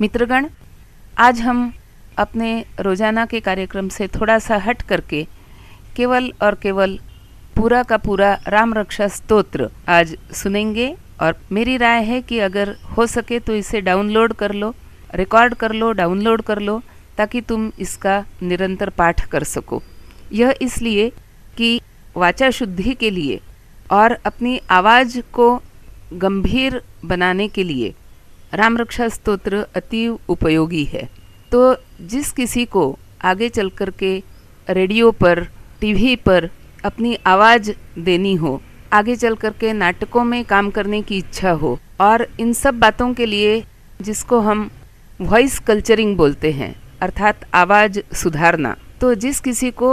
मित्रगण, आज हम अपने रोजाना के कार्यक्रम से थोड़ा सा हट करके केवल और केवल पूरा का पूरा राम रक्षा स्तोत्र आज सुनेंगे। और मेरी राय है कि अगर हो सके तो इसे डाउनलोड कर लो, रिकॉर्ड कर लो, डाउनलोड कर लो, ताकि तुम इसका निरंतर पाठ कर सको। यह इसलिए कि वाचा शुद्धि के लिए और अपनी आवाज़ को गंभीर बनाने के लिए राम रक्षा स्तोत्र अतीव उपयोगी है। तो जिस किसी को आगे चल कर के रेडियो पर, टीवी पर अपनी आवाज़ देनी हो, आगे चल कर के नाटकों में काम करने की इच्छा हो, और इन सब बातों के लिए जिसको हम वॉइस कल्चरिंग बोलते हैं, अर्थात आवाज़ सुधारना, तो जिस किसी को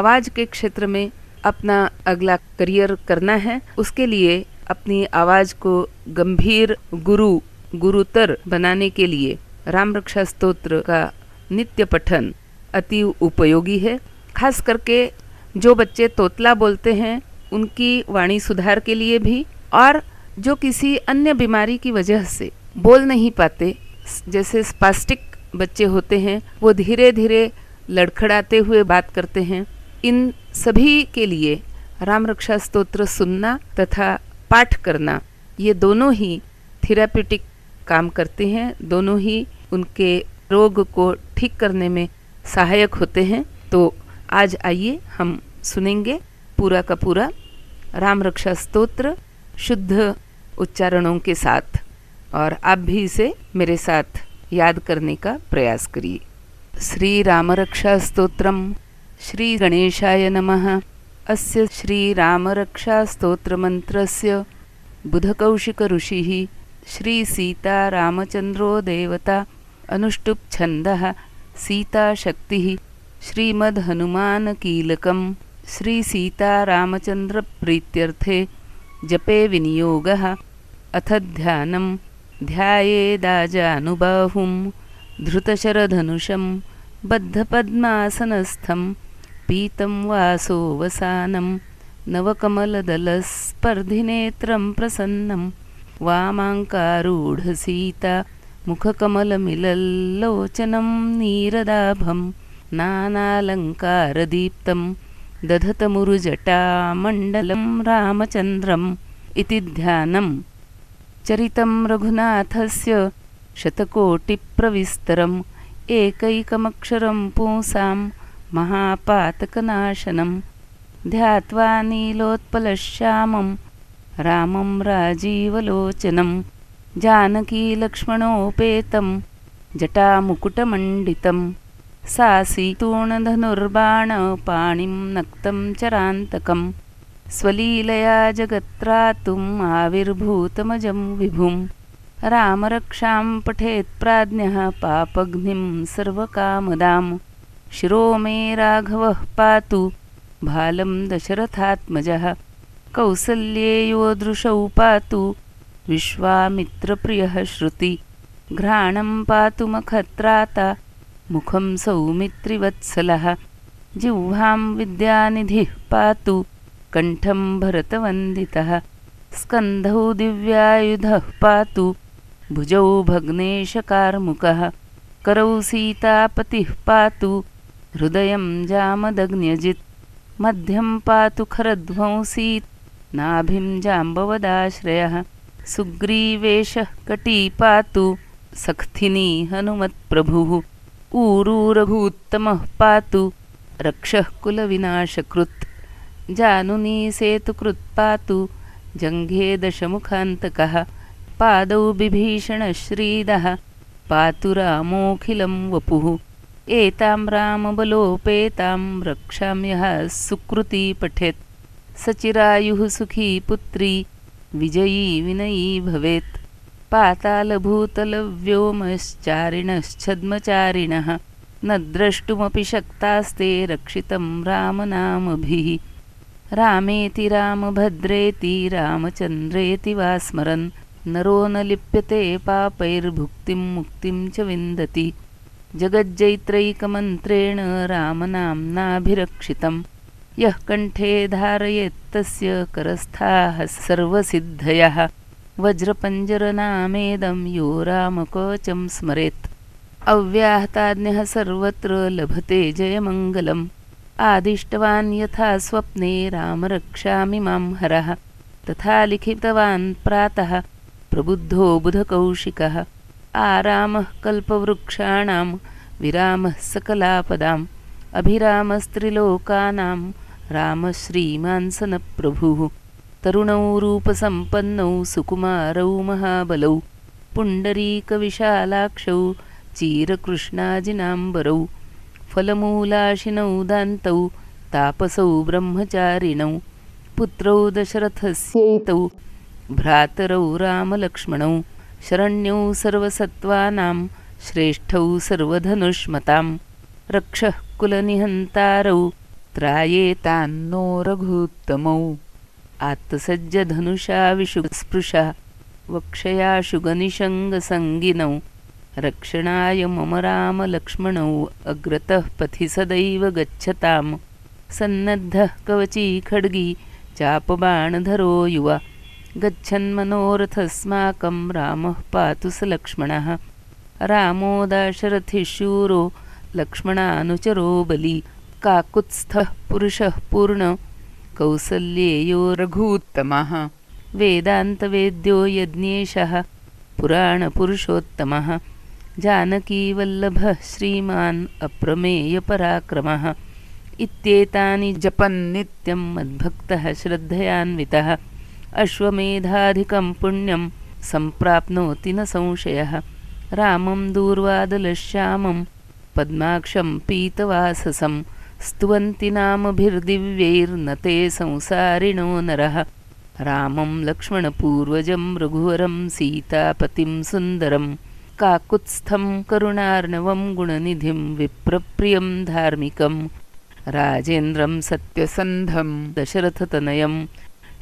आवाज़ के क्षेत्र में अपना अगला करियर करना है, उसके लिए अपनी आवाज़ को गंभीर, गुरुतर बनाने के लिए राम रक्षा स्तोत्र का नित्य पठन अतीव उपयोगी है। खास करके जो बच्चे तोतला बोलते हैं उनकी वाणी सुधार के लिए भी, और जो किसी अन्य बीमारी की वजह से बोल नहीं पाते, जैसे स्पास्टिक बच्चे होते हैं, वो धीरे धीरे लड़खड़ाते हुए बात करते हैं, इन सभी के लिए राम रक्षा स्तोत्र सुनना तथा पाठ करना, ये दोनों ही थेराप्यूटिक काम करते हैं, दोनों ही उनके रोग को ठीक करने में सहायक होते हैं। तो आज आइए हम सुनेंगे पूरा का पूरा राम रक्षा स्तोत्र शुद्ध उच्चारणों के साथ, और आप भी इसे मेरे साथ याद करने का प्रयास करिए। श्री राम रक्षा स्तोत्रम श्री गणेशाय नमः। अस्य श्री राम रक्षा स्तोत्र मंत्रस्य बुधकौशिक ऋषिः श्री सीता रामचंद्रो देवता अनुष्टुप छन्दः सीता शक्तिः श्रीमद् हनुमान कीलकम श्री सीता रामचंद्र प्रीत्यर्थे जपे विनियोगः अथ ध्यानम ध्यायेदाजानुबाहुं धृतशरधनुषं बद्धपद्मासनस्थं पीतं वासोऽवसानं नवकमलदलस्पर्धिनेत्रं प्रसन्नं वामाङ्कारूढसीता मुखकमलमिलल्लोचनं नीरदाभं नानालङ्कारदीप्तं दधतमुरुजटामण्डलं रामचन्द्रम् इति ध्यानं। चरितं रघुनाथस्य शतकोटिप्रविस्तरं एकैकमक्षरं पुंसां महापातकनाशनं ध्यात्वा नीलोत्पलश्यामं रामं राजीवलोचनं जानकीलक्ष्मणोपेतं जटामुकुटमण्डितं सासीतूणधनुर्बाणपाणिं नक्तं चरान्तकं स्वलीलया जगत्रातुम् आविर्भूतमजं विभुं रामरक्षां पठेत्प्राज्ञः पापघ्निं सर्वकामदां शिरो मे राघवः पातु भालं दशरथात्मजः कौसल्ये योदृशौ पातु विश्वामित्रप्रियः श्रुति घ्राणं पातु मखत्राता मुखं सौमित्रिवत्सलः जिह्वां विद्यानिधिः पातु कंठं भरतवन्दितः स्कन्धौ दिव्यायुधः पातु भुजौ भग्नेशकार्मुकः करौ सीतापतिः पातु हृदयं जामदग्न्यजित् मध्यं पातु खरध्वंसी नाभिं जाम्बवदाश्रयः सुग्रीवेशः कटी पातु सख्थिनी हनुमत्प्रभुः ऊरू रघुत्तमः पातु रक्षः कुलविनाशकृत् जानुनी सेतुकृत् पातु जंघे दशमुखान्तकः पादौ बिभीषणश्रीदः पातु रामोऽखिलं वपुः एतां रामबलोपेतां रक्षाम्यः सुकृती पठेत् सचिरायुः सुखी पुत्री विजयी विनयी भवेत् पातालभूतलव्योमश्चारिणश्छद्मचारिणः न द्रष्टुमपि शक्तास्ते रक्षितं रामनामभिः रामेति रामभद्रेति रामचन्द्रेति वा स्मरन् नरो न लिप्यते पापैर्भुक्तिं मुक्तिं च विन्दति जगज्जैत्रैकमन्त्रेण रामनाम्नाभिरक्षितं यः कण्ठे धारयेत्तस्य करस्थाः सर्वसिद्धयः वज्रपञ्जरनामेदं यो रामकवचं स्मरेत्। अव्याहताज्ञः सर्वत्र लभते जयमङ्गलम्। आदिष्टवान् यथा स्वप्ने राम रक्षामि मां हरः, तथा लिखितवान् प्रातः प्रबुद्धो बुधकौशिकः। आरामः कल्पवृक्षाणां विरामः सकलापदाम्, अभिरामस्त्रिलोकानां रामश्रीमांसनप्रभुः। तरुणौ रूपसम्पन्नौ सुकुमारौ महाबलौ, पुण्डरीकविशालाक्षौ चीरकृष्णाजिनाम्बरौ। फलमूलाशिनौ दान्तौ तापसौ ब्रह्मचारिणौ, पुत्रौ दशरथस्यैतौ भ्रातरौ रामलक्ष्मणौ। शरण्यौ सर्वसत्त्वानां श्रेष्ठौ सर्वधनुष्मतां, रक्षः कुलनिहन्तारौ त्रायेतान्नो रघुत्तमौ। आत्तसज्जधनुषाविषु स्पृशा वक्षयाशु गनिशङ्गसङ्गिनौ, रक्षणाय मम रामलक्ष्मणौ अग्रतः पथि सदैव गच्छताम्। सन्नद्धः कवची खड्गी चापबाणधरो युवा, गच्छन्मनोरथस्माकं रामः पातु स लक्ष्मणः। रामो दाशरथिशूरो लक्ष्मणानुचरो बली, काकुत्स्थः पुरुषः पूर्ण कौसल्येयो रघुत्तमः। वेदान्तवेद्यो यज्ञेशः पुराणपुरुषोत्तमः। जानकीवल्लभः श्रीमान् अप्रमेयपराक्रमः। इत्येतानि जपन् नित्यं मद्भक्तः श्रद्धयान्वितः, अश्वमेधाधिकं पुण्यं सम्प्राप्नोति न संशयः। रामं दूर्वादलश्यामं पद्माक्षं पीतवाससं, स्तुवन्ति नामभिर्दिव्यैर्नते संसारिणो नरः। रामं लक्ष्मणपूर्वजं रघुवरं सीतापतिं सुन्दरं, काकुत्स्थं करुणार्णवं गुणनिधिं विप्रप्रियं धार्मिकं। राजेन्द्रं सत्यसन्धं दशरथतनयं,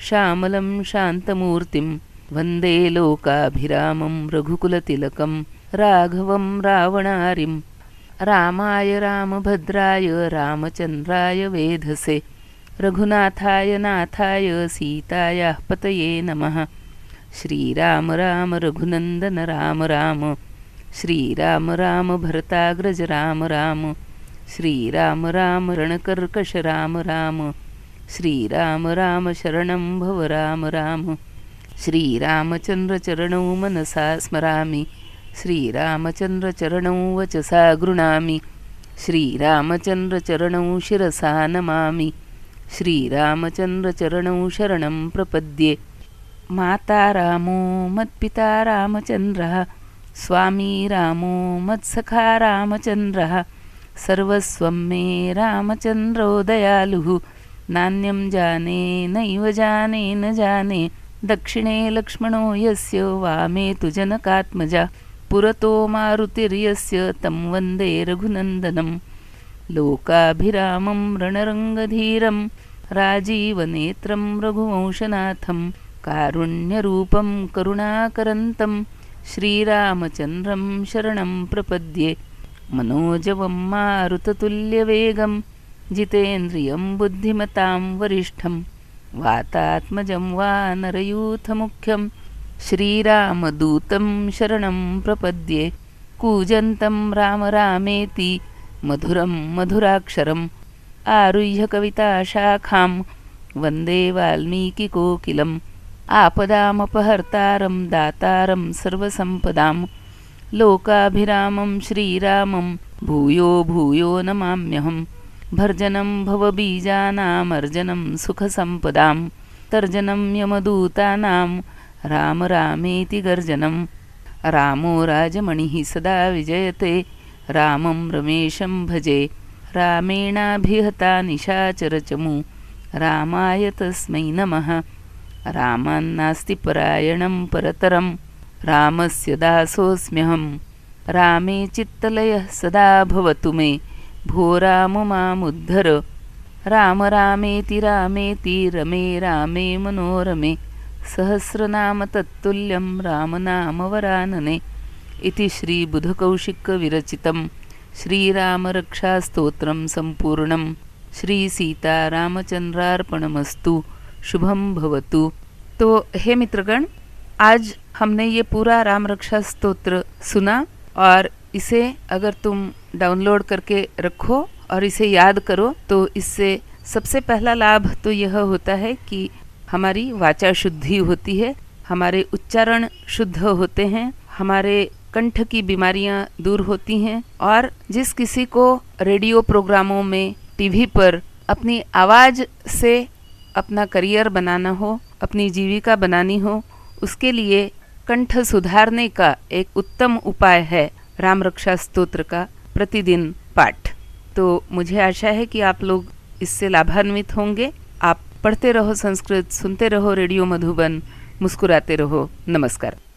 श्यामलं शान्तमूर्तिं वन्दे लोकाभिरामं रघुकुलतिलकं। राघवं रावणारिं, रामाय रामभद्राय रामचन्द्राय वेधसे। रघुनाथाय नाथाय सीतायाः पतये नमः। श्रीराम राम रघुनंदन राम राम, श्रीराम राम भरताग्रज राम राम, श्रीराम राम रणकर्कश राम राम, श्रीराम राम शरणं भव राम राम। श्रीरामचन्द्र चरणौ मनसा स्मरामि, श्रीरामचन्द्र चरणौ वचसा गृणामि, श्रीरामचन्द्र चरणौ शिरसा नमामि, श्रीरामचन्द्र चरणौ शरणं प्रपद्ये। माता रामो मत्पिता रामचन्द्रः, स्वामी रामो मत्सखा रामचन्द्रः। सर्वस्वं मे रामचन्द्रो दयालुः, नान्यं जाने नैव जाने न जाने। दक्षिणे लक्ष्मणो यस्य वामे तु जनकात्मजा, पुरतो मारुतिर्यस्य तं वन्दे रघुनन्दनम्। लोकाभिरामं रणरङ्गधीरं राजीवनेत्रं रघुवंशनाथं, कारुण्यरूपं करुणाकरन्तं श्रीरामचन्द्रं शरणं प्रपद्ये। मनोजवं मारुततुल्यवेगं, जितेन्द्रियं बुद्धिमतां वरिष्ठं, वातात्मजं वा नरयूथमुख्यं श्रीरामदूतं शरणं प्रपद्ये। कूजन्तं राम रामेति मधुरं मधुराक्षरम्, आरुह्य कविताशाखां वन्दे वाल्मीकिकोकिलम्। आपदामपहर्तारं दातारं सर्वसम्पदां, लोकाभिरामं श्रीरामं भूयो भूयो नमाम्यहं। भर्जनं भवबीजानामर्जनं सुखसम्पदां, तर्जनं यमदूतानां राम रामेति गर्जनं। रामो राजमणिः सदा विजयते, रामं रमेशं भजे। रामेणाभिहता निशाचरचमु, रामाय तस्मै नमः। रामान्नास्ति परायणं परतरं, रामस्य दासोऽस्म्यहं। रामे चित्तलयः सदा भवतु मे, भो राम मामुद्धर। राम रामेति रमे रामे मनोरमे, सहस्रनाम तत्तुल्यं रामनामवरानने। इति श्री बुधकौशिक विरचितं श्रीराम रक्षा स्तोत्रं संपूर्णं। श्री सीता रामचंद्रार्पणमस्तु। शुभम भवतु। तो हे मित्रगण, आज हमने ये पूरा राम रक्षा स्तोत्र सुना, और इसे अगर तुम डाउनलोड करके रखो और इसे याद करो तो इससे सबसे पहला लाभ तो यह होता है कि हमारी वाचा शुद्धि होती है, हमारे उच्चारण शुद्ध होते हैं, हमारे कंठ की बीमारियां दूर होती हैं। और जिस किसी को रेडियो प्रोग्रामों में, टीवी पर अपनी आवाज़ से अपना करियर बनाना हो, अपनी जीविका बनानी हो, उसके लिए कंठ सुधारने का एक उत्तम उपाय है राम रक्षा स्तोत्र का प्रतिदिन पाठ। तो मुझे आशा है कि आप लोग इससे लाभान्वित होंगे। आप पढ़ते रहो संस्कृत, सुनते रहो रेडियो मधुबन, मुस्कुराते रहो। नमस्कार।